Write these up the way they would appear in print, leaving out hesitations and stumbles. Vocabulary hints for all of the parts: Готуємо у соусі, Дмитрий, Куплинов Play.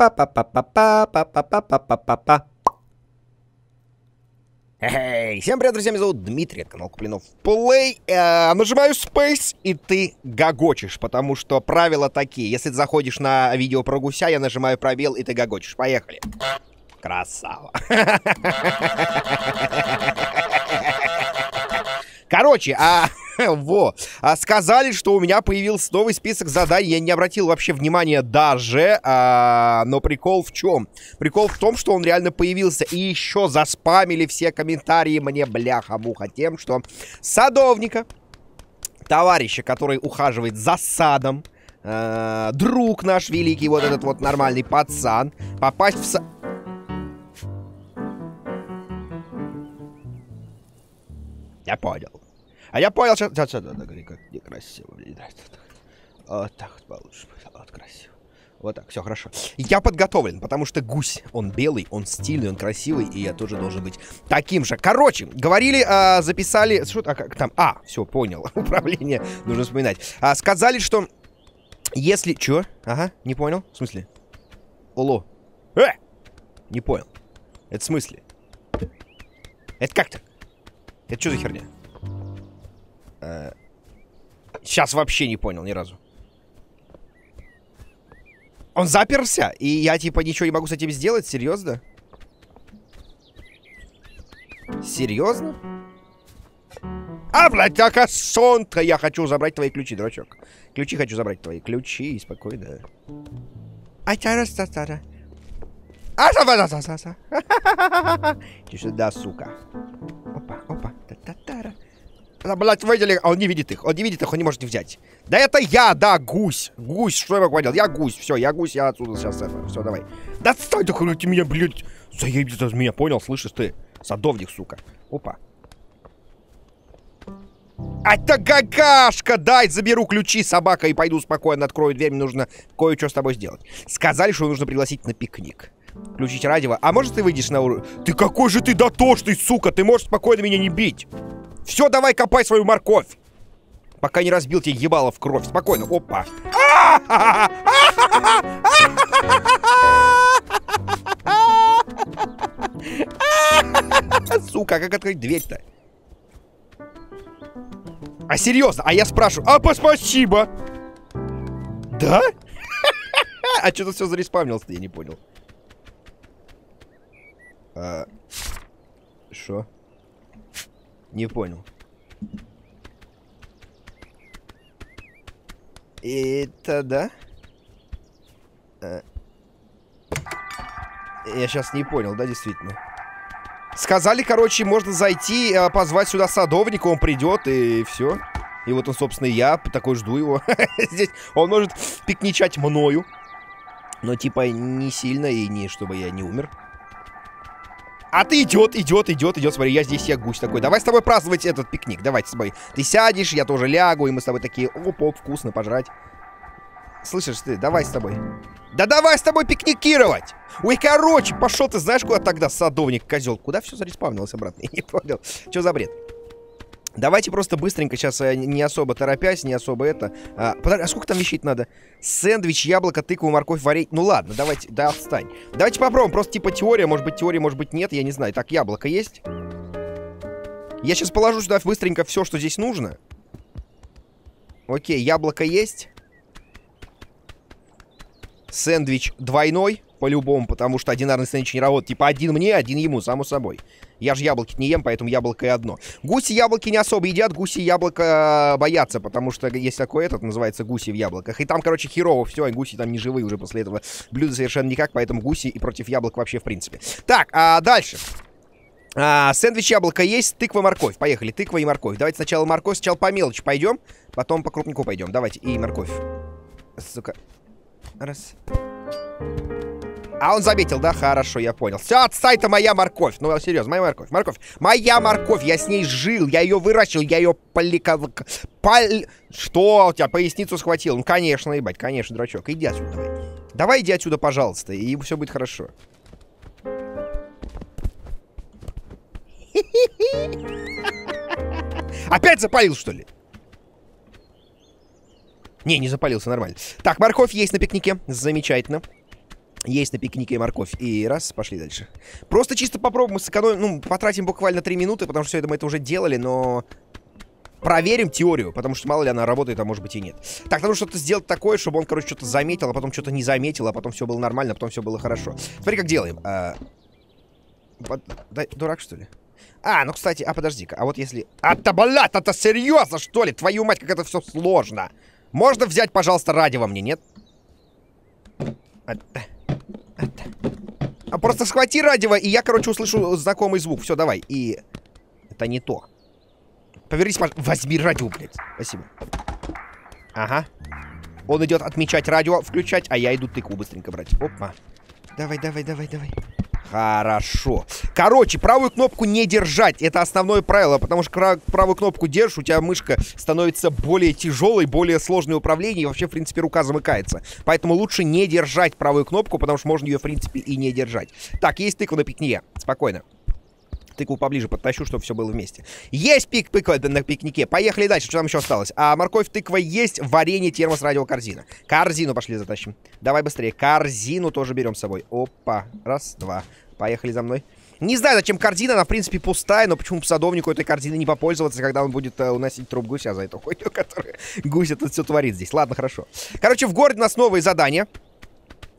Па-па-па-па-па-па-па-па-па-па-па. Всем привет, друзья, меня зовут Дмитрий, это канал Куплинов Play. Нажимаю Space, и ты гогочешь, потому что правила такие. Если ты заходишь на видео про гуся, я нажимаю пробел, и ты гогочешь. Поехали. Красава. Короче, сказали, что у меня появился новый список заданий. Я не обратил вообще внимания даже. Но прикол в чем? Прикол в том, что он реально появился. И еще заспамили все комментарии мне, бляха-муха, тем, что садовника, товарища, который ухаживает за садом, друг наш великий, вот этот вот нормальный пацан, попасть в сад... Я понял. А я понял, сейчас... Как некрасиво. Вот так вот получше. Вот красиво. Вот так, все хорошо. Я подготовлен, потому что гусь, он белый, он стильный, он красивый, и я тоже должен быть таким же. Короче, говорили, записали... Что как там? Все, понял. Управление нужно вспоминать. Сказали, что если... Чё? Ага, не понял. В смысле? Оло. Не понял. Это в смысле? Это как так? Это что за херня? Сейчас вообще не понял ни разу. Он заперся, и я типа ничего не могу с этим сделать? Серьезно? Серьезно? Блядь, какая сонка! Я хочу забрать твои ключи, дурачок. Ключи хочу забрать твои. Ключи, спокойно. Иди сюда, сука. Опа, опа. Та-та-та-ра. Блять, выдели, он не видит их, он не может взять. Да это я, да, гусь. Гусь, что я могу делать? Я гусь, все, я гусь, я отсюда сейчас это. Все, давай. Да стой, да хуй ты меня, блядь. Заебись от меня, понял, слышишь ты? Садовник, сука. Опа. Это гагашка! Дай, заберу ключи, собака, и пойду спокойно, открою дверь, мне нужно кое-что с тобой сделать. Сказали, что нужно пригласить на пикник. Включить радио. А может ты выйдешь на уровень? Ты какой же ты дотошный, сука, ты можешь спокойно меня не бить. Все, давай копай свою морковь. Пока не разбил тебе ебало в кровь. Спокойно. Опа. Сука, как открыть дверь-то? А серьезно? А я спрашиваю. Спасибо. Да? Что-то все зареспавнилось-то, я не понял. Что? Не понял. Это да? Я сейчас не понял, да, действительно. Сказали, короче, можно зайти, позвать сюда садовника, он придет, и все. И вот он, собственно, я такой жду его. Здесь он может пикничать мною. Но типа не сильно, и не чтобы я не умер. А ты идет, смотри, я здесь, я гусь такой. Давай с тобой праздновать этот пикник, давай с тобой. Ты сядешь, я тоже лягу, и мы с тобой такие, оп, вкусно пожрать. Слышишь ты, давай с тобой. Да давай с тобой пикникировать! Ой, короче, пошел ты, знаешь, куда тогда, садовник, козел? Куда все зареспавнилось обратно? Я не понял, что за бред? Давайте просто быстренько, сейчас не особо торопясь, не особо это... А сколько там вещей надо? Сэндвич, яблоко, тыкву, морковь, варить. Ну ладно, давайте, да отстань. Давайте попробуем, просто типа теория, может быть нет, я не знаю. Так, яблоко есть? Я сейчас положу сюда быстренько все, что здесь нужно. Окей, яблоко есть. Сэндвич двойной, по-любому, потому что одинарный сэндвич не работает. Типа один мне, один ему, само собой. Я же яблоки не ем, поэтому яблоко и одно. Гуси яблоки не особо едят, гуси яблоко боятся, потому что есть такой этот, называется гуси в яблоках. И там, короче, херово все, и гуси там не живые уже после этого блюда совершенно никак, поэтому гуси и против яблок вообще в принципе. Так, дальше. Сэндвич яблоко есть, тыква, морковь. Поехали, тыква и морковь. Давайте сначала морковь, сначала по мелочи пойдем, потом по крупнику пойдем. Давайте, и морковь. Сука. Раз. Он заметил, да? Хорошо, я понял. Все, отстань-то моя морковь. Ну, серьезно, моя морковь. Моя морковь, я с ней жил, я ее выращивал, я ее Что? У тебя поясницу схватил? Ну, конечно, ебать, конечно, дурачок. Иди отсюда, давай. Давай иди отсюда, пожалуйста, и все будет хорошо. Опять запалил, что ли? Не, не запалился, нормально. Так, морковь есть на пикнике. Замечательно. Есть на пикнике морковь. И раз, пошли дальше. Просто чисто попробуем, сэкономим, ну, потратим буквально 3 минуты, потому что все это мы это уже делали, но... Проверим теорию, потому что мало ли она работает, а может быть и нет. Так, надо что-то сделать такое, чтобы он, короче, что-то заметил, а потом что-то не заметил, а потом все было нормально, а потом все было хорошо. Смотри, как делаем. Дурак, что ли? А, ну, кстати, подожди-ка, а вот если... Атабалат, это серьезно, что ли? Твою мать, как это все сложно. Можно взять, пожалуйста, радио во мне, нет? А просто схвати радио, и я, короче, услышу знакомый звук. Все, давай. И... Это не то. Повернись, пожалуйста. Возьми радио, блядь. Спасибо. Ага. Он идет отмечать радио, включать, а я иду тыкву быстренько брать. Опа. Давай, давай, давай, давай. Хорошо. Короче, правую кнопку не держать. Это основное правило, потому что правую кнопку держишь, у тебя мышка становится более тяжелой, более сложное управление, и вообще, в принципе, рука замыкается. Поэтому лучше не держать правую кнопку, потому что можно ее, в принципе, и не держать. Так, есть тыква на пикнике. Спокойно. Тыкву поближе подтащу, чтобы все было вместе. Есть тыква на пикнике. Поехали дальше. Что там еще осталось? А морковь, тыква есть. Варенье, термос, радио, корзина. Корзину пошли затащим. Давай быстрее. Корзину тоже берем с собой. Опа. Раз, два. Поехали за мной. Не знаю, зачем корзина. Она, в принципе, пустая. Но почему садовнику этой корзины не попользоваться, когда он будет уносить труп гуся за эту хуйню, который гусь это все творит здесь. Ладно, хорошо. Короче, в городе у нас новые задания.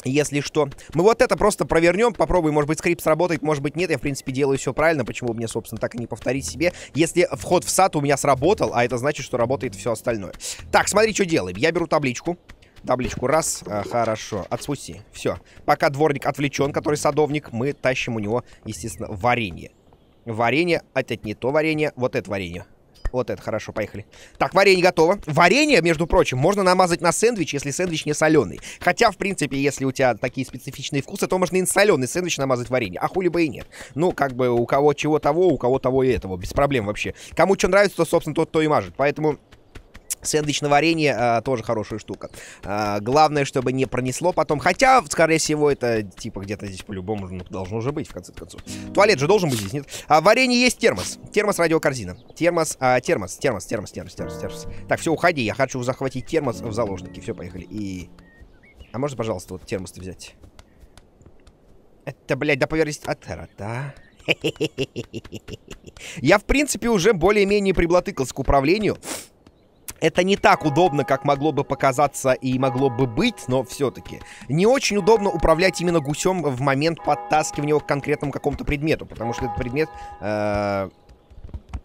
Если что. Мы вот это просто провернем, попробуем, может быть, скрипт сработает, может быть, нет. Я, в принципе, делаю все правильно, почему мне, собственно, так и не повторить себе. Если вход в сад у меня сработал, а это значит, что работает все остальное. Так, смотри, что делаем. Я беру табличку. Табличку раз. Хорошо. Отпусти. Все. Пока дворник отвлечен, который садовник, мы тащим у него, естественно, варенье. Варенье. Опять не то варенье. Вот это варенье. Вот это, хорошо, поехали. Так, варенье готово. Варенье, между прочим, можно намазать на сэндвич, если сэндвич не соленый. Хотя, в принципе, если у тебя такие специфичные вкусы, то можно и на соленый сэндвич намазать варенье. А хули бы и нет. Ну, как бы у кого чего того, у кого того и этого. Без проблем вообще. Кому что нравится, то, собственно, тот то и мажет. Поэтому... Сэндвич на варенье тоже хорошая штука. Главное, чтобы не пронесло потом. Хотя, скорее всего, это типа где-то здесь по-любому должно уже быть, в конце концов. Туалет же должен быть здесь, нет? Варенье есть термос. Термос, радиокорзина. Термос, термос. Так, все, уходи. Я хочу захватить термос в заложники. Все, поехали. И... А можно, пожалуйста, вот термос-то взять? Это, блядь, да поверить от да. Я, в принципе, уже более-менее приблотыкался к управлению. Это не так удобно, как могло бы показаться и могло бы быть, но все-таки. Не очень удобно управлять именно гусем в момент подтаскивания к конкретному какому-то предмету, потому что этот предмет...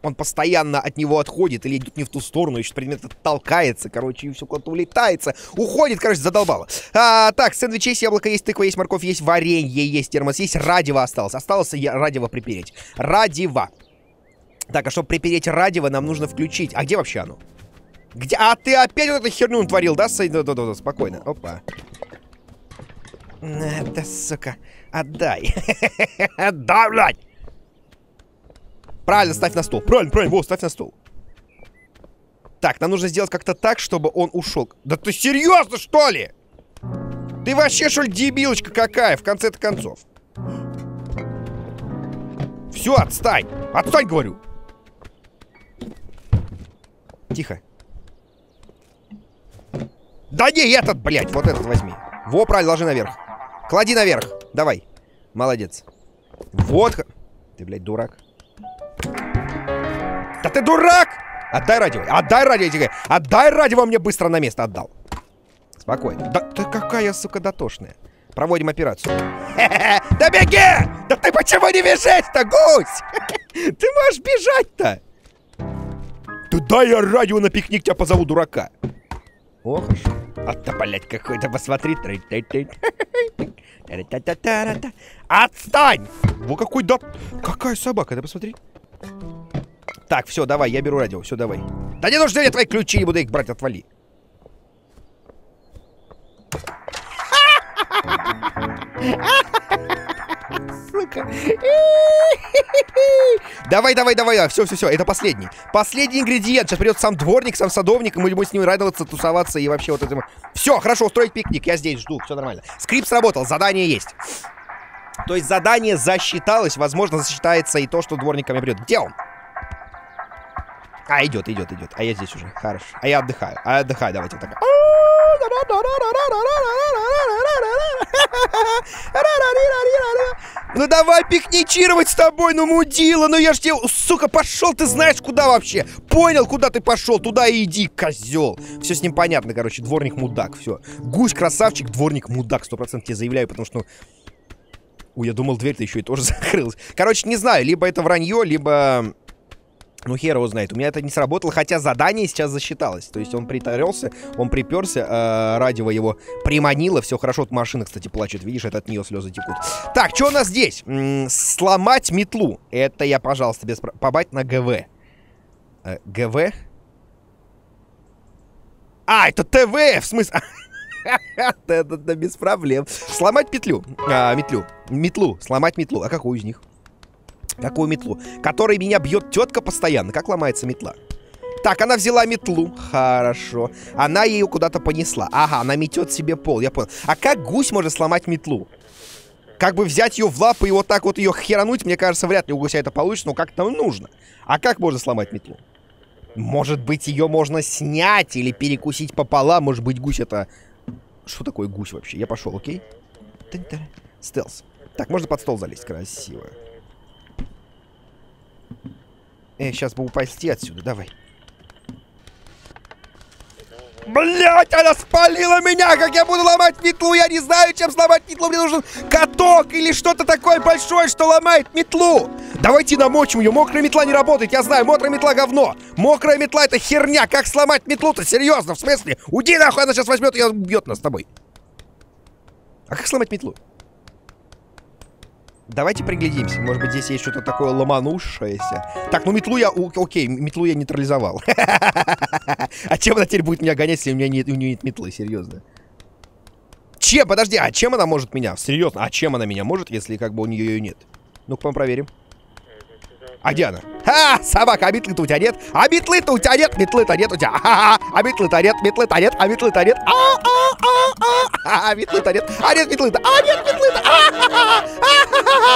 Он постоянно от него отходит или идет не в ту сторону, еще предмет толкается, короче, и все куда-то улетается, уходит, короче, задолбало. Так, сэндвич есть, яблоко есть, тыква есть, морковь есть, варенье есть, термос есть, радио осталось. Осталось радио припереть. Радио. Так, а чтобы припереть радио, нам нужно включить... А где вообще оно? Где? А ты опять вот эту херню натворил, да? Спокойно. Опа. Да, сука. Отдай. Отдай, блядь. Правильно, ставь на стол. Правильно. Во, ставь на стол. Так, нам нужно сделать как-то так, чтобы он ушел. Да ты серьезно, что ли? Ты вообще, что ли, дебилочка какая, в конце-то концов? Все, отстань. Отстань, говорю. Тихо. Да не, этот, блядь, вот этот возьми. Во, правильно, ложи наверх. Клади наверх, давай. Молодец. Вот. Ты, блядь, дурак. Да ты дурак! Отдай радио, отдай радио мне быстро на место отдал. Спокойно. Да ты какая, сука, дотошная. Проводим операцию. Да беги! Да ты почему не бежишь-то, гусь? Ты можешь бежать-то? Ты дай я радио на пикник тебя позову, дурака. О, хорошо. А-то, блядь, какой-то, посмотри. Отстань! Во, какой, да... Какая собака, да посмотри. Так, все, давай, я беру радио, все, давай. Да не нужны мне твои ключи, не буду их брать, отвали. Сука. Давай. Все. Это последний. Последний ингредиент. Сейчас придет сам дворник, сам садовник, и мы будем с ним радоваться, тусоваться и вообще вот этому. Все, хорошо, устроить пикник. Я здесь жду, все нормально. Скрипт сработал, задание есть. То есть задание засчиталось. Возможно, засчитается и то, что дворник ко мне придет. Где он? А, идет. А я здесь уже. Хорошо. А я отдыхаю. Давайте вот так. Ну давай пикничировать с тобой, ну мудила, ну я ж тебе, сука, пошел, ты знаешь куда вообще? Понял, куда ты пошел, туда и иди, козел. Все с ним понятно, короче, дворник мудак, все. Гусь красавчик, дворник мудак, 100% тебе заявляю, потому что, ну... Ой, я думал, дверь-то еще и тоже закрылась. Короче, не знаю, либо это вранье, либо... Ну, хер его знает. У меня это не сработало, хотя задание сейчас засчиталось. То есть он притарился, он приперся, радио его приманило. Все хорошо, вот машина, кстати, плачет. Видишь, это от нее слезы текут. Так, что у нас здесь? Сломать метлу. Это я, пожалуйста, без... Побать на ГВ. ГВ? А, это ТВ, в смысле... Это без проблем. Сломать петлю. Метлу. Сломать метлу. А какую из них? Какую метлу? Которой меня бьет тетка постоянно. Как ломается метла? Так, она взяла метлу. Хорошо. Она ее куда-то понесла. Ага, она метет себе пол. Я понял. А как гусь может сломать метлу? Как бы взять ее в лапы и вот так вот ее херануть? Мне кажется, вряд ли у гуся это получится, но как-то нужно. А как можно сломать метлу? Может быть, ее можно снять или перекусить пополам. Может быть, гусь это... Что такое гусь вообще? Я пошел, окей? Стелс. Так, можно под стол залезть. Красиво. Сейчас бы уползти отсюда, давай. Блять, она спалила меня! Как я буду ломать метлу? Я не знаю, чем сломать метлу. Мне нужен каток или что-то такое большое, что ломает метлу. Давайте намочим ее. Мокрая метла не работает, я знаю. Мокрая метла говно. Мокрая метла это херня. Как сломать метлу-то? Серьезно, в смысле? Уйди нахуй, она сейчас возьмет и убьет нас с тобой. А как сломать метлу? Давайте приглядимся. Может быть, здесь есть что-то такое ломанувшееся. Так, ну метлу я... Окей, метлу я нейтрализовал. А чем она теперь будет меня гонять, если у меня нет метлы? Серьезно. Чем? Подожди, а чем она может меня? Серьезно, а чем она меня может, если как бы у нее ее нет? Ну-ка, мы проверим. А где она? Ха! Собака, а метлы-то у тебя нет? А метлы-то у тебя нет? Метлы-то нет у тебя. А метлы-то нет? Метлы-то нет? А метлы-то нет? А метлы-то нет? А нет метлы-то? А нет метлы-то?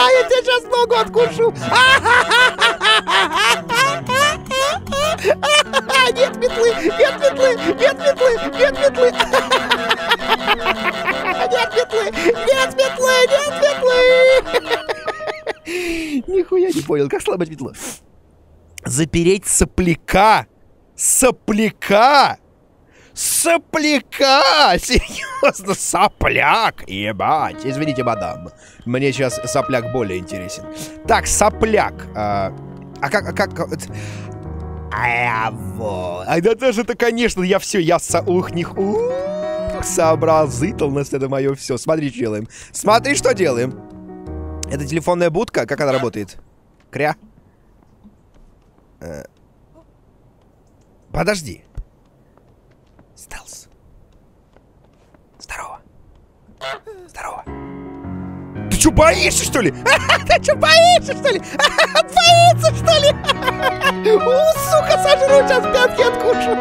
Я тебе сейчас ногу откушу. Нет метлы! Нет метлы! Нет метлы! Нет метлы! Нет метлы! Нет метлы! Нет метлы! Нихуя не понял, как сломать метлу? Запереть сопляка! Сопляка! Сопляка! Серьезно, сопляк! Ебать! Извините, мадам. Мне сейчас сопляк более интересен. Так, сопляк. А как... А вот. А да даже это, конечно, я все, я сообразительность, это мое все. Смотри, что делаем. Смотри, что делаем. Это телефонная будка? Как она работает? Кря. Подожди. Стелс. Здорово. Здорово. Ты чё, боишься, что ли? Ты чё, боишься, что ли? Боится, что ли? У, сука, сожру, сейчас пятки откушу.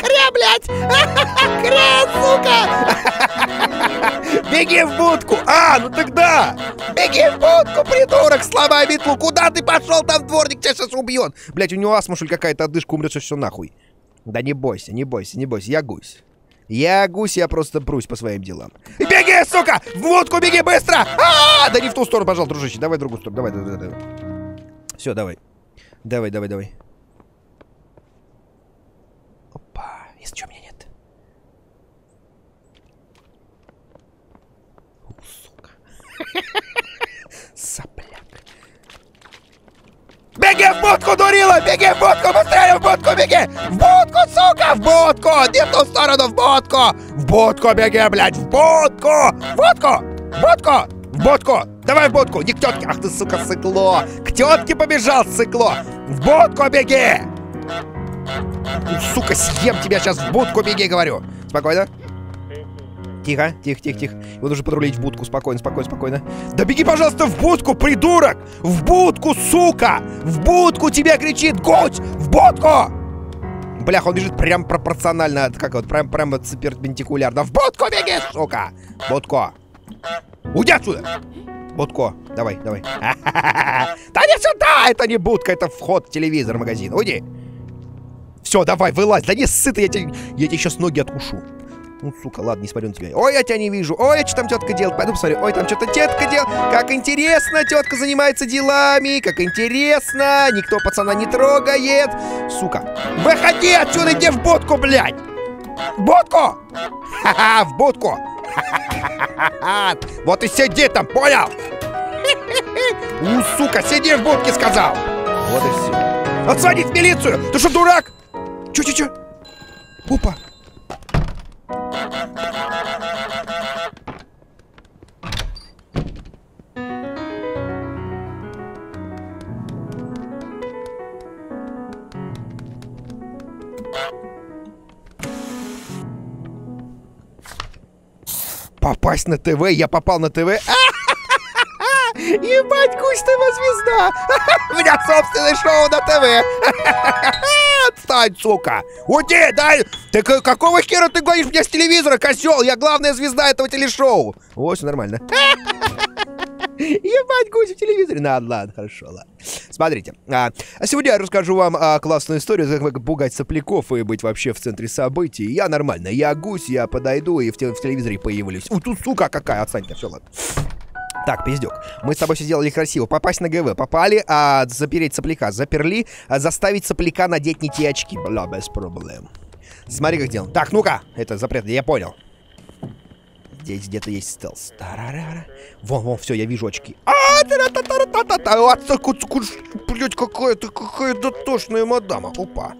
Кря, блядь. Кря, сука. Беги в будку. А, ну тогда. Беги в будку, придурок, сломай метлу. Куда ты пошел? Там дворник тебя сейчас убьет. Блять, у него астма, что ли, какая-то отдышка, умрет, все нахуй. Да не бойся, не бойся, не бойся, я гусь. Я гусь, я просто брусь по своим делам. Беги, сука! В будку беги быстро! Да не в ту сторону, пожалуйста, дружище. Давай в другую сторону. Давай. Все, давай. Давай. Опа, есть что у меня нет. О, сука. Сопляк. Беги в будку, дурила! Беги в будку! Быстрее в будку, беги! В будку, сука! В будку! Не в ту сторону, в будку! В будку беги, блядь! В будку! В будку! В будку! В будку! Давай в будку! Не к тетке! Ах ты, сука, сыкло! К тетке побежал, сыкло! В будку беги! Сука, съем тебя сейчас! В будку беги, говорю! Спокойно? Тихо, тихо. Его нужно подрулить в будку. Спокойно. Да беги, пожалуйста, в будку, придурок! В будку, сука! В будку тебя кричит гусь! В будку! Блях, он бежит прям пропорционально, как вот, прям перпендикулярно. В будку беги, сука! Будку! Уйди отсюда! Будку, давай. Да не сюда! Это не будка, это вход в телевизор, магазин. Уйди! Все, давай, вылазь! Да не ссы ты, я тебе сейчас ноги откушу. Ну, сука, ладно, не смотрю на тебя. Ой, я тебя не вижу. Ой, а что там тетка делает? Пойду посмотрю. Ой, там что-то тетка делает. Как интересно, тетка занимается делами. Как интересно. Никто пацана не трогает. Сука. Выходи отсюда, иди в будку, блядь. Будку? Ха-ха, в будку. Ха-ха-ха-ха-ха. Вот и сиди там, понял? Ну, сука, сиди в будке, сказал. Вот и все. Отзвонить в милицию. Ты что, дурак? Че? Опа. Попасть на ТВ, я попал на ТВ. Ебать, Кустова звезда. У меня собственное шоу на ТВ. Отстань, сука. Уйди, дай. Ты какого хера ты гонишь меня с телевизора, козел? Я главная звезда этого телешоу. О, все нормально. Ебать, гусь в телевизоре. Ладно, хорошо, ладно. Смотрите, сегодня я расскажу вам классную историю, как пугать сопляков и быть вообще в центре событий. Я нормально, я гусь, я подойду и в телевизоре появлюсь. Ой, тут сука какая, отстань-то, все, ладно. Так, пиздюк, мы с тобой все сделали красиво. Попасть на ГВ, попали, запереть сопляка, заперли, заставить сопляка надеть не те очки. Бля, без проблем. Смотри, как делаем. Так, ну-ка, это запрет, я понял. Здесь где-то есть стелс. Вон, все, я вижу очки. Блять, какая дотошная мадама. Опа.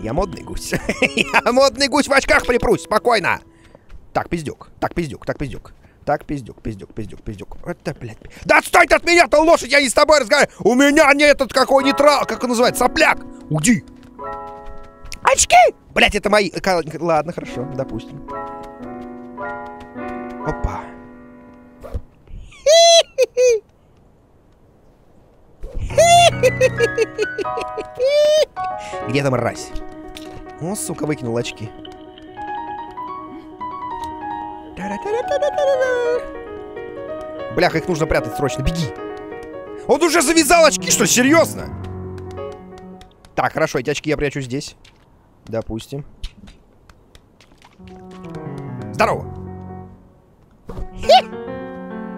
Я модный гусь. Я модный гусь, в очках припрусь, спокойно. Так, пиздюк, так, пиздюк, так, пиздюк. Так, пиздюк. Это, блядь. Да отстань от меня, ты лошадь, я не с тобой разговариваю. У меня не этот какой нейтрал, как он называется, сопляк. Уйди. Очки! Блядь, это мои. Ладно, хорошо, допустим. Опа. Где там мразь? О, сука, выкинул очки. Блях, их нужно прятать срочно, беги. Он уже завязал очки, что ли? Серьезно? Так, хорошо, эти очки я прячу здесь. Допустим. Здорово.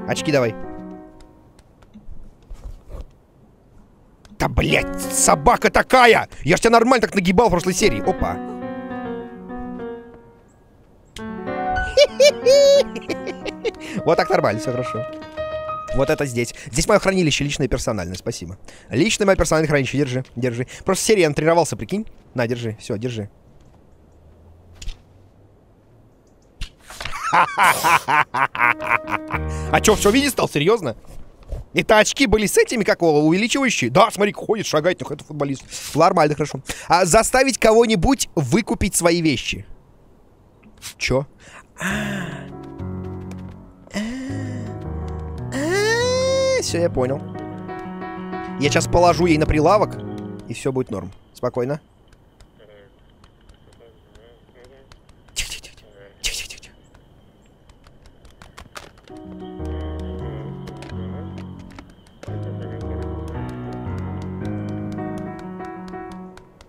Очки давай. Да, блядь, собака такая! Я ж тебя нормально так нагибал в прошлой серии. Опа. Вот так нормально, все хорошо. Вот это здесь. Здесь мое хранилище, личное и персональное, спасибо. Личное мое персональное хранилище, держи, держи. Просто серия натренировался, прикинь. На, держи, все, держи. А чё, все видеть стал, серьезно? Это очки были с этими, как увеличивающие? Да, смотри, ходит, шагает, ну это футболист. Нормально, хорошо. Заставить кого-нибудь выкупить свои вещи. Чё? Все, я понял. Я сейчас положу ей на прилавок, и все будет норм. Спокойно. Тихо.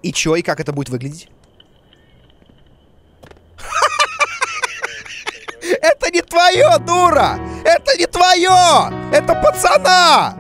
И чё, и как это будет выглядеть? Это не твое, дура! Это не твое! Это пацана!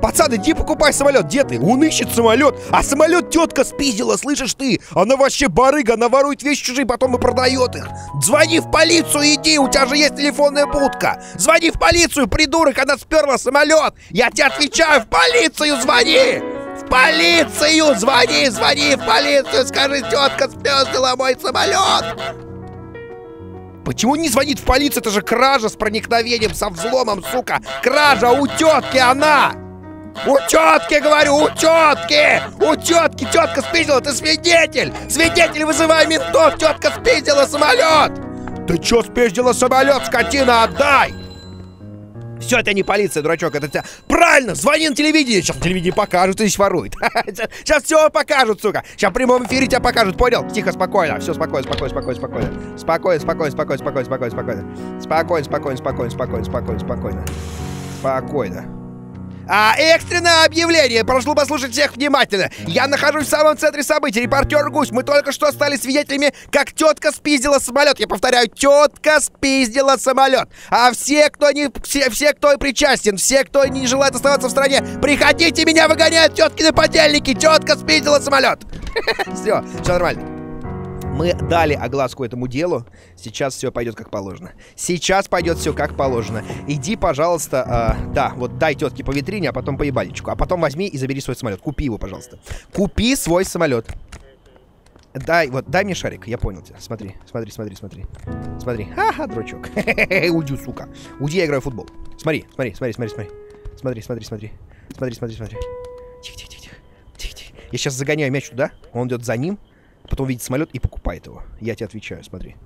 Пацан, иди покупай самолет. Где ты? Он ищет самолет. А самолет тетка спиздила, слышишь ты? Она вообще барыга, она ворует вещи чужие, потом и продает их. Звони в полицию, иди, у тебя же есть телефонная будка. Звони в полицию, придурок, она сперла самолет. Я тебе отвечаю, в полицию звони! В полицию звони, звони в полицию, скажи, тетка спиздила мой самолет. Почему не звонит в полицию? Это же кража с проникновением, со взломом, сука! Кража у тетки она! У тетки, говорю, у тетки! У тетки! Тетка спиздила, ты свидетель! Свидетель, вызывай ментов! Тетка спиздила самолет! Ты че спиздила самолет, скотина, отдай! Все, это не полиция, дурачок, это тебя... Правильно, звони на телевидение! Сейчас на телевидении покажут, ты здесь ворует. Сейчас все покажут, сука! Сейчас в прямом эфире тебя покажут, понял? Тихо, спокойно. Все, спокойно. Спокойно. Экстренное объявление. Прошу послушать всех внимательно. Я нахожусь в самом центре событий. Репортер Гусь. Мы только что стали свидетелями, как тетка спиздила самолет. Я повторяю, тетка спиздила самолет. А все, кто причастен, все, кто не желает оставаться в стране, приходите, меня выгоняют теткины подельники. Тетка спиздила самолет. Все, все нормально. Мы дали огласку этому делу. Сейчас все пойдет как положено. Сейчас пойдет все как положено. Иди, пожалуйста, да, вот дай тетке по витрине, а потом по ебальничку. А потом возьми и забери свой самолет. Купи его, пожалуйста. Купи свой самолет. Дай, вот, дай мне шарик, я понял тебя. Смотри, смотри, смотри, смотри. Смотри. Ха-ха, дурачок. Уйди, сука. Уйди, я играю в футбол. Смотри, смотри, смотри, смотри, смотри. Смотри, смотри, смотри. Смотри, смотри, смотри. Тихо, тихо, тихо. Тихо, тихо. Я сейчас загоняю мяч туда, он идет за ним. Потом видит самолет и покупает его. Я тебе отвечаю, смотри.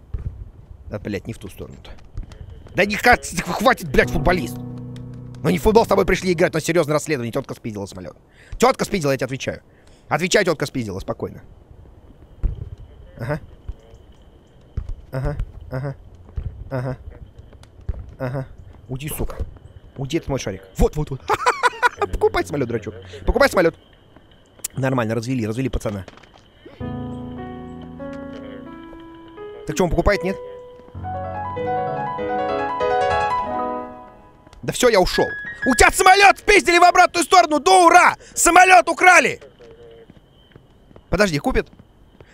Да, блядь, не в ту сторону-то. Да не хватит, блядь, футболист. Ну не в футбол с тобой пришли играть, но серьезное расследование. Тетка спиздила самолет. Тетка спиздила, я тебе отвечаю. Отвечай, тетка спиздила, спокойно. Ага. Ага, ага, ага, ага. Уйди, сука. Уйди, это мой шарик. Вот, вот, вот. Покупай самолет, дурачок. Покупай самолет. Нормально, развели, развели пацана. Так что, он покупает, нет? Да все, я ушел. У тебя самолет спиздили в обратную сторону, да ура! Самолет украли! Подожди, купит?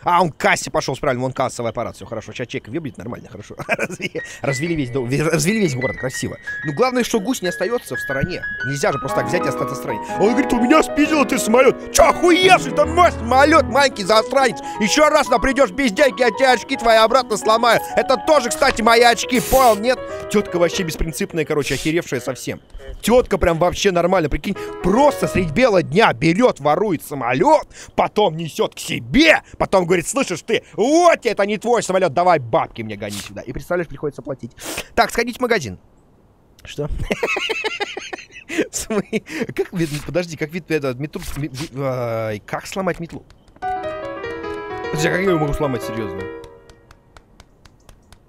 А, он к кассе пошел, правильно, вон кассовый аппарат, все хорошо. Сейчас чек выбьет, нормально, хорошо. Развели весь город, красиво. Ну, главное, что гусь не остается в стороне. Нельзя же просто так взять и остаться в стороне. Он говорит, у меня спиздила ты самолет. Че, охуевший, там мой самолет, маленький засранец. Еще раз нам придешь без денег, я тебе очки твои обратно сломаю. Это тоже, кстати, мои очки, понял, нет? Тетка вообще беспринципная, короче, охеревшая совсем. Тетка прям вообще нормально, прикинь, просто средь бела дня берет, ворует самолет, потом несет к себе, потом говорит, слышишь ты, вот это не твой самолет, давай бабки мне гони сюда. И представляешь, приходится платить. Так, сходить в магазин. Что? Как вид, подожди, как вид, метлу, как сломать метлу? Подожди, как я ее могу сломать, серьезно?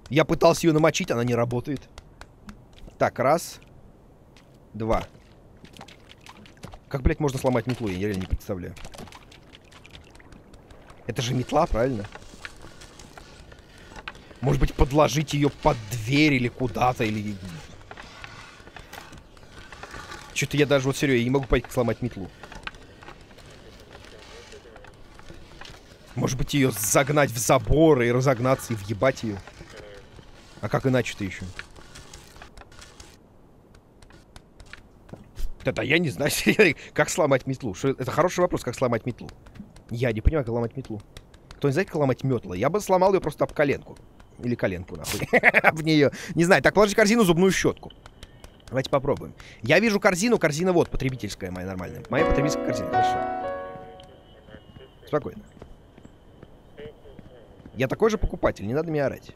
Я пытался ее намочить, она не работает. Так, раз. Два. Как, блядь, можно сломать метлу? Я реально не представляю. Это же метла, правильно? Может быть, подложить ее под дверь или куда-то, или... Что-то я даже, вот, серьезно, не могу пойти сломать метлу. Может быть, ее загнать в забор и разогнаться, и въебать ее. А как иначе-то еще? Да-да, я не знаю, как сломать метлу. Это хороший вопрос, как сломать метлу. Я не понимаю, как ломать метлу. Кто-нибудь знает, как ломать метлу? Я бы сломал ее просто об коленку. Или коленку, нахуй. Об нее. Не знаю. Так, положи корзину, зубную щетку. Давайте попробуем. Я вижу корзину. Корзина вот, потребительская моя нормальная. Моя потребительская корзина. Хорошо. Спокойно. Я такой же покупатель, не надо меня орать.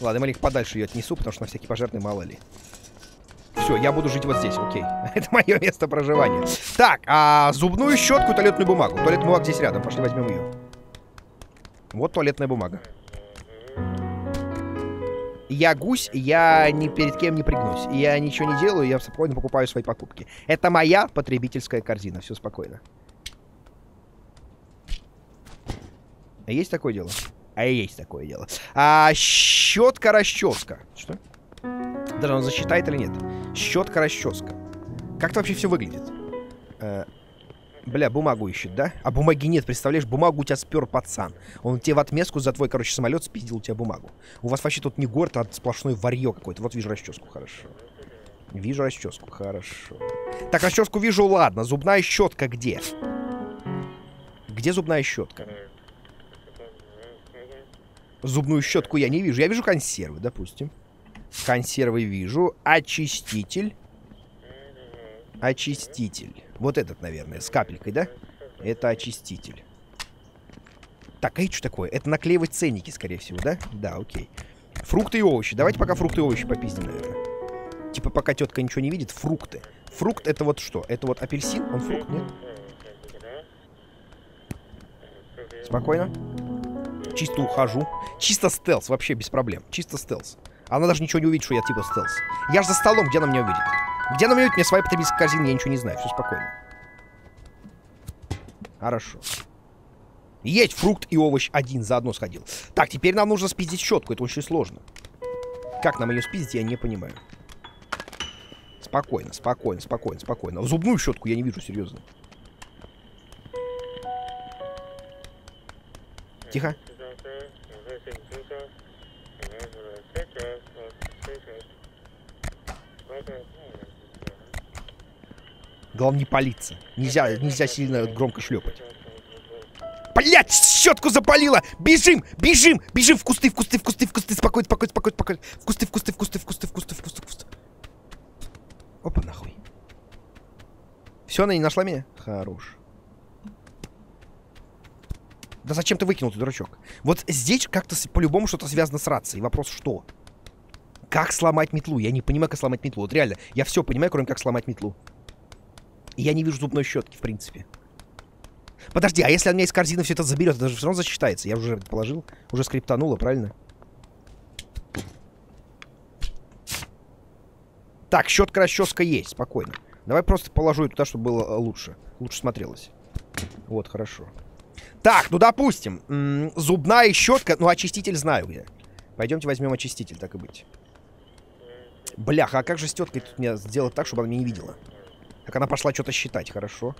Ладно, я маленько подальше ее отнесу, потому что на всякие пожарные мало ли. Все, я буду жить вот здесь, окей. Это мое место проживания. Так, а зубную щетку и туалетную бумагу. Туалетная бумага здесь рядом, пошли возьмем ее. Вот туалетная бумага. Я гусь, я ни перед кем не пригнусь. Я ничего не делаю, я спокойно покупаю свои покупки. Это моя потребительская корзина, все спокойно. Есть такое дело? А есть такое дело. А щетка-расческа. Что? Даже он засчитает или нет? Щетка-расческа. Как это вообще все выглядит? Бля, бумагу ищет, да? А бумаги нет, представляешь? Бумагу у тебя спер пацан. Он тебе в отместку за твой, короче, самолет спиздил у тебя бумагу. У вас вообще тут не город, а сплошной варье какое-то. Вот вижу расческу, хорошо. Вижу расческу, хорошо. Так, расческу вижу, ладно. Зубная щетка где? Где зубная щетка? Зубную щетку я не вижу. Я вижу консервы, допустим. Консервы вижу. Очиститель. Очиститель. Вот этот, наверное, с капелькой, да? Это очиститель. Так, а это что такое? Это наклеивать ценники, скорее всего, да? Да, окей. Фрукты и овощи. Давайте пока фрукты и овощи попиздим, наверное. Типа пока тетка ничего не видит. Фрукты. Фрукт это вот что? Это вот апельсин? Он фрукт, нет? Спокойно. чисто ухожу. Чисто стелс, вообще без проблем. Чисто стелс. Она даже ничего не увидит, что я типа стелс. Я же за столом, где она меня увидит? Где она меня увидит? У меня своя потребительская корзина, я ничего не знаю. Все спокойно. Хорошо. Есть фрукт и овощ один заодно сходил. Так, теперь нам нужно спиздить щетку. Это очень сложно. Как нам ее спиздить, я не понимаю. Спокойно, спокойно, спокойно, спокойно. Зубную щетку я не вижу, серьезно. Тихо. Главное не палиться. Нельзя, нельзя сильно громко шлепать. Блять, щетку запалила! Бежим! Бежим! Бежим в кусты, в кусты, в кусты, в кусты! Спокойно, спокойно, спокойно, спокойно! В кусты, в кусты, в кусты, в кусты, в кусты, в кусты, в кусты. Опа, нахуй. Все, она не нашла меня? Хорош. Да зачем ты выкинул, ты дурачок? Вот здесь как-то по-любому что-то связано с рацией. Вопрос, что? Как сломать метлу? Я не понимаю, как сломать метлу. Вот реально, я все понимаю, кроме как сломать метлу. И я не вижу зубной щетки, в принципе. Подожди, а если она из корзины все это заберет, это же все равно засчитается. Я уже положил, уже скриптануло, правильно? Так, щетка, расческа есть, спокойно. Давай просто положу ее туда, чтобы было лучше. Лучше смотрелось. Вот, хорошо. Так, ну допустим, зубная щетка, ну очиститель знаю где. Пойдемте возьмем очиститель, так и быть. Бляха, а как же с теткой тут меня сделать так, чтобы она меня не видела? Так она пошла что-то считать, хорошо.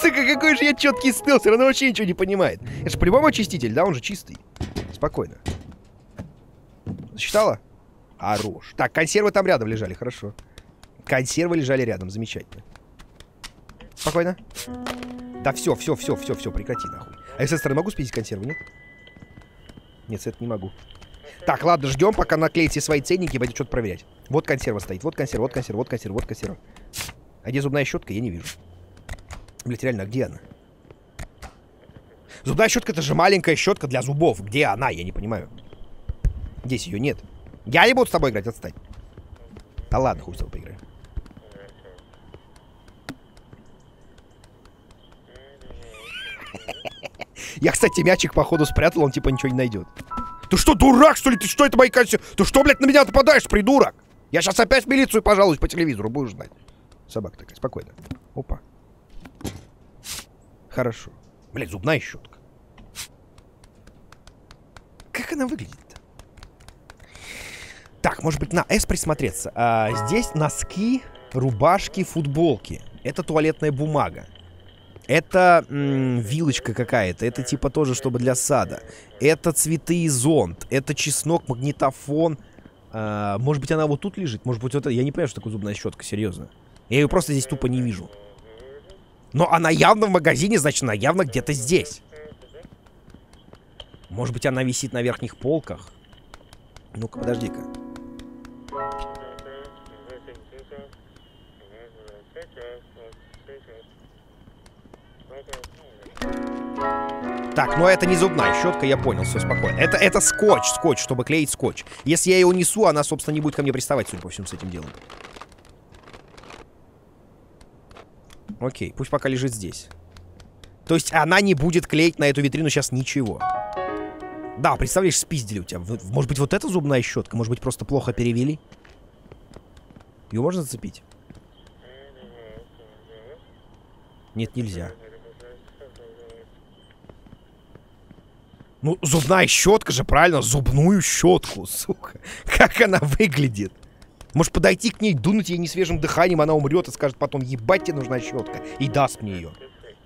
Сука, какой же я четкий стелс, она вообще ничего не понимает. Это же по-любому очиститель, да? Он же чистый. Спокойно. Засчитала? Хорош. Так, консервы там рядом лежали, хорошо. Консервы лежали рядом, замечательно. Спокойно. Да все, все, все, все, все, прекрати нахуй. А я с этой стороны могу спиздить консервы, нет? Нет, с этой не могу. Так, ладно, ждем, пока наклеит все свои ценники и пойдет что-то проверять. Вот консерва стоит, вот консерва, вот консерва, вот консерва, вот консерва. А где зубная щетка, я не вижу. Блять, реально, а где она? Зубная щетка, это же маленькая щетка для зубов. Где она, я не понимаю. Здесь ее нет. Я не буду с тобой играть, отстань. Да ладно, хуй с тобой поиграем. Я, кстати, мячик, походу, спрятал, он типа ничего не найдет. Ты что, дурак, что ли? Ты что, это мои консервы? Ты что, блядь, на меня нападаешь, придурок? Я сейчас опять в милицию пожалуюсь по телевизору, будешь знать. Собака такая, спокойно. Опа. Хорошо. Блядь, зубная щетка. Как она выглядит-то? Так, может быть, на S присмотреться. А, здесь носки, рубашки, футболки. Это туалетная бумага. Это вилочка какая-то. Это типа тоже, чтобы для сада. Это цветы и зонт. Это чеснок, магнитофон. А, может быть, она вот тут лежит? Может быть, вот это... Я не понимаю, что такое зубная щетка, серьезно. Я ее просто здесь тупо не вижу. Но она явно в магазине, значит, она явно где-то здесь. Может быть, она висит на верхних полках? Ну-ка, подожди-ка. Так, ну это не зубная щетка, я понял, все спокойно. Это скотч, скотч, чтобы клеить скотч. Если я ее несу, она, собственно, не будет ко мне приставать, судя по всему, с этим делом. Окей, пусть пока лежит здесь. То есть она не будет клеить на эту витрину сейчас ничего. Да, представляешь, спиздили у тебя. Может быть, вот эта зубная щетка? Может быть, просто плохо перевели? Ее можно зацепить? Нет, нельзя. Ну, зубная щетка же, правильно? Зубную щетку, сука. Как она выглядит? Может подойти к ней, дунуть ей несвежим дыханием, она умрет и скажет потом, ебать, тебе нужна щетка, и даст мне ее.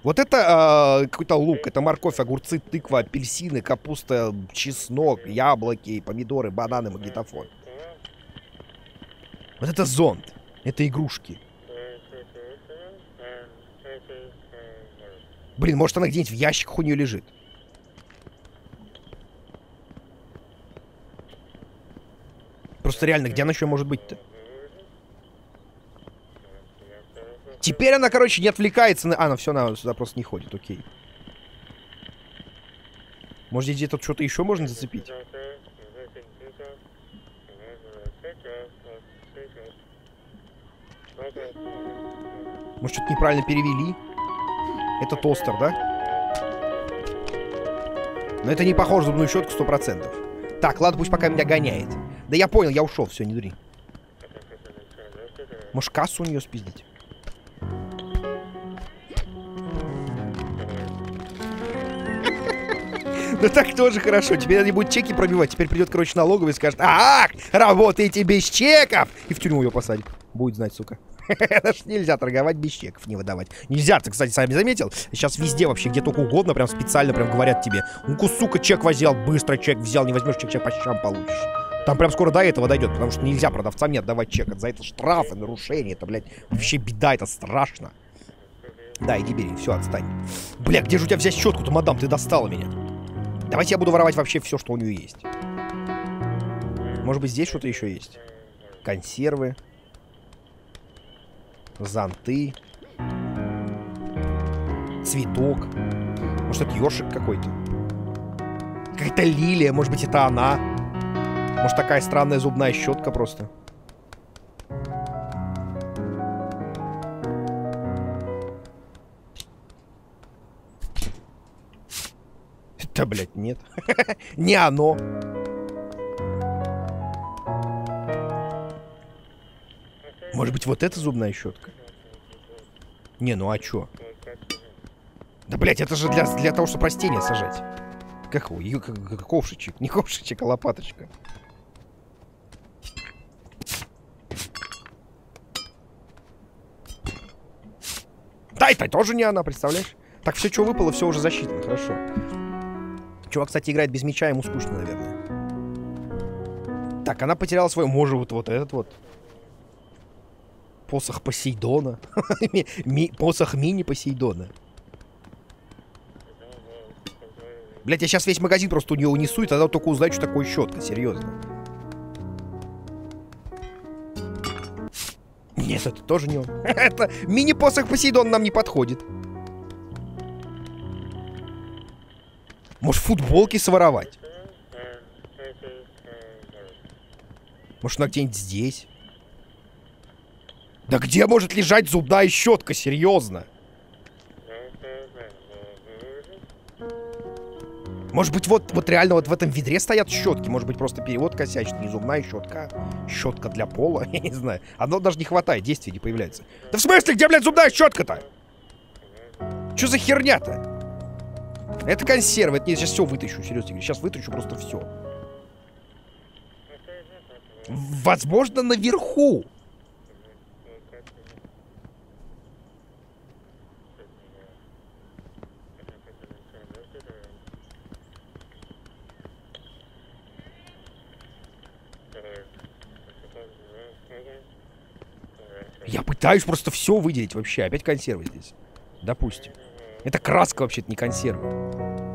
Вот это какой-то лук, это морковь, огурцы, тыква, апельсины, капуста, чеснок, яблоки, помидоры, бананы, магнитофон. Вот это зонт, это игрушки. Блин, может она где-нибудь в ящиках у нее лежит. Просто реально, где она еще может быть-то? Теперь она, короче, не отвлекается на... А, она все, она сюда просто не ходит, окей. Может, здесь где-то что-то еще можно зацепить? Мы что-то неправильно перевели. Это тостер, да? Но это не похоже на зубную щетку 100%. Так, ладно, пусть пока меня гоняет. Да я понял, я ушел, все, не дури. Может, кассу у нее спиздить? Ну так тоже хорошо. Теперь они будут чеки пробивать. Теперь придет, короче, налоговый и скажет: «Ах, работаете без чеков!» И в тюрьму ее посадят. Будет знать, сука. Это ж нельзя торговать без чеков, не выдавать. Нельзя, ты, кстати, сами заметил. Сейчас везде вообще, где только угодно, прям специально прям говорят тебе: «Ну-ка, сука, чек возьмел, быстро чек взял, не возьмешь чек, по щам получишь». Там прям скоро до этого дойдет, потому что нельзя продавцам не отдавать чек. За это штрафы, нарушения, это, блядь, вообще беда, это страшно. Да, иди бери, все, отстань. Бля, где же у тебя взять щетку-то, мадам, ты достала меня. Давайте я буду воровать вообще все, что у нее есть. Может быть, здесь что-то еще есть? Консервы. Зонты. Цветок. Может, это ёршик какой-то? Какая-то лилия, может быть, это она. Может, такая странная зубная щетка просто. Да, блядь, нет. Не оно. Может быть, вот эта зубная щетка? Не, ну а чё? Да, блядь, это же для того, чтобы растения сажать. Как его? Ковшичек. Не ковшичек, а лопаточка. Да, это тоже не она, представляешь? Так, все, что выпало, все уже засчитано. Хорошо. Чувак, кстати, играет без мяча, ему скучно, наверное. Так, она потеряла свою... Может, вот этот вот. Посох Посейдона. Посох мини-Посейдона. Блять, я сейчас весь магазин просто у нее унесу, и тогда только узнаю, что такое щетка, серьезно. Нет, это тоже не он. Это мини-посох Посейдона нам не подходит. Может, футболки своровать? Может, она где-нибудь здесь? Да где может лежать зубная щетка, серьезно? Может быть, вот реально вот в этом ведре стоят щетки. Может быть, просто перевод косячит. Не зубная щетка, а щетка для пола. Я не знаю. Одно даже не хватает, действий не появляется. Да в смысле, где, блядь, зубная щетка-то? Че за херня-то? Это консервы, это не, сейчас все вытащу, серьезно. Сейчас вытащу просто все. Возможно, наверху. Я пытаюсь просто все выделить вообще. Опять консервы здесь. Допустим. Это краска вообще-то, не консерва.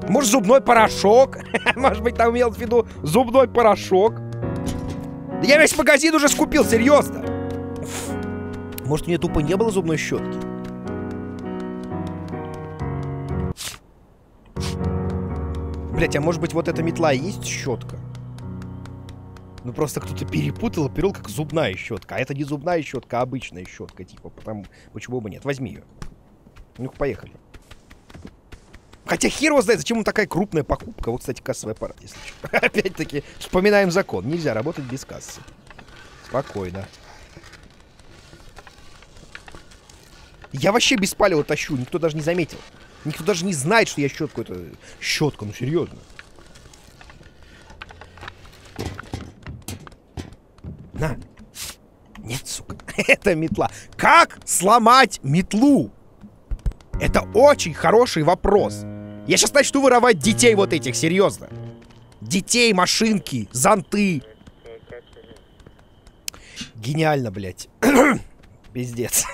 Может, зубной порошок? Может быть, там имел в виду зубной порошок? Да я весь магазин уже скупил, серьезно. Может, у нее тупо не было зубной щетки? Блять, а может быть, вот эта метла и есть щетка? Ну, просто кто-то перепутал и перел, как зубная щетка. А это не зубная щетка, а обычная щетка, типа, потому... Почему бы нет? Возьми ее. Ну-ка, поехали. Хотя хер его знает, зачем ему такая крупная покупка. Вот, кстати, кассовый аппарат, если что. Опять-таки, вспоминаем закон. Нельзя работать без кассы. Спокойно. Я вообще без палева тащу. Никто даже не заметил. Никто даже не знает, что я щетку это... Щетку, ну серьезно. На. Нет, сука. Это метла. Как сломать метлу? Это очень хороший вопрос. Я сейчас начну воровать детей вот этих, серьезно. Детей, машинки, зонты. Гениально, блядь. Пиздец.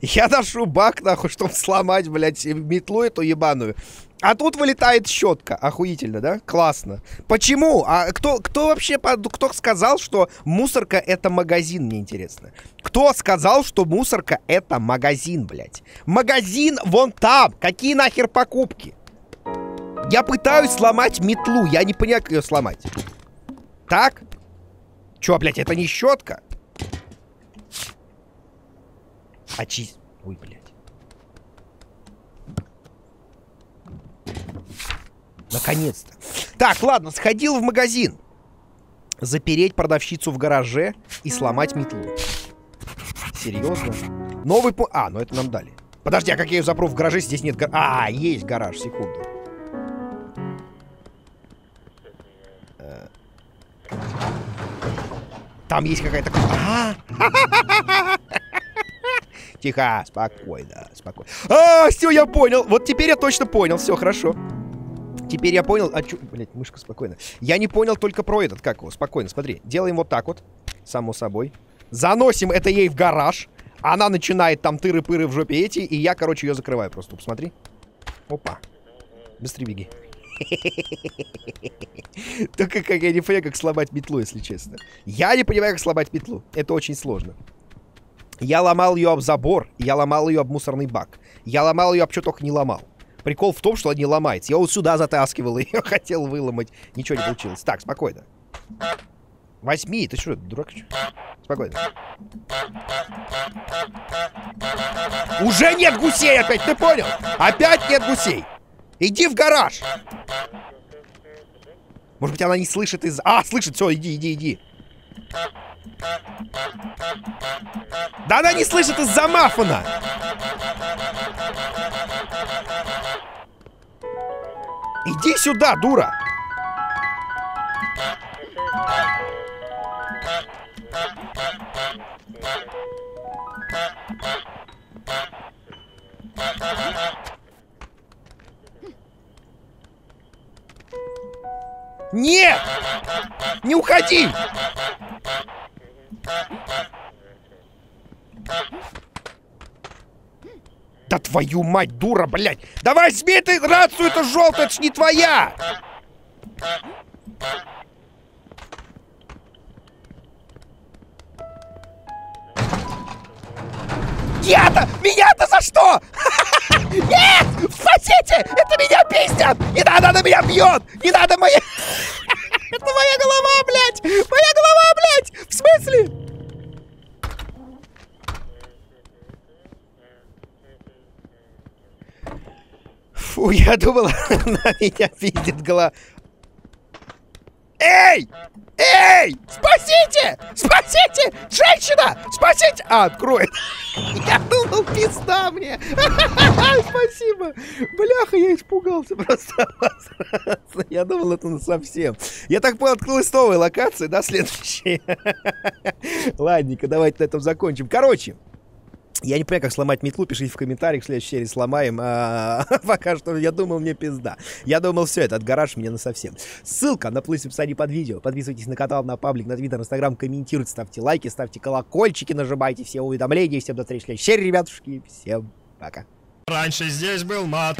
Я ношу бак, нахуй, чтобы сломать, блядь, метлу эту ебаную. А тут вылетает щетка. Охуительно, да? Классно. Почему? А кто вообще... Кто сказал, что мусорка это магазин, мне интересно. Кто сказал, что мусорка это магазин, блядь? Магазин вон там. Какие нахер покупки? Я пытаюсь сломать метлу. Я не понимаю, как ее сломать. Так? Че, блядь, это не щетка? Очисть. Ой, блядь. Наконец-то. Так, ладно, сходил в магазин. Запереть продавщицу в гараже и сломать метлу. Серьезно? Новый по... А, ну это нам дали. Подожди, а как я ее запру в гараже? Здесь нет гаража. А, есть гараж, секунду. Там есть какая-то... Тихо, спокойно, спокойно. А, все, я понял. Вот теперь я точно понял. Все, хорошо. Теперь я понял... А, блять, мышка, спокойно. Я не понял только про этот, как его. Спокойно, смотри. Делаем вот так вот. Само собой. Заносим это ей в гараж. Она начинает там тыры-пыры в жопе эти. И я, короче, ее закрываю просто. Посмотри. Опа. Быстрее беги. Только как я не понимаю, как сломать метлу, если честно. Я не понимаю, как сломать метлу. Это очень сложно. Я ломал ее об забор. Я ломал ее об мусорный бак. Я ломал ее об что только не ломал. Прикол в том, что она не ломается. Я вот сюда затаскивал ее, хотел выломать. Ничего не получилось. Так, спокойно. Возьми, ты что, дурак? Спокойно. Уже нет гусей опять, ты понял? Опять нет гусей. Иди в гараж. Может быть, она не слышит из... А, слышит, все, иди, иди, иди. Да она не слышит из-за маффина. Иди сюда, дура. Нет! Не уходи! Да твою мать, дура, блядь! Давай сбей ты рацию, это желтая, это ж не твоя! Я-то! Меня-то за что? Нет! Спасите! Это меня пиздят! Не надо, она меня бьет! Не надо моя... Это моя голова, блядь! Моя голова, блядь! В смысле? Фу, я думала, она меня пиздит голова. Эй! Эй! Спасите! Спасите! Женщина! Спасите! А, откроет! Я думал, пизда мне! Спасибо! Бляха, я испугался просто. Я думал, это на совсем. Я так понял, открылась новая локация, да, следующая? Ладненько, давайте на этом закончим. Короче, я не понимаю, как сломать метлу, пишите в комментариях, в следующей серии сломаем. Пока что я думал, мне пизда. Я думал, все, этот гараж мне насовсем. Ссылка на плюс в описании под видео. Подписывайтесь на канал, на паблик, на твиттер, на инстаграм, комментируйте, ставьте лайки, ставьте колокольчики, нажимайте все уведомления. Всем до встречи в следующей серии, ребятушки. Всем пока. Раньше здесь был мат.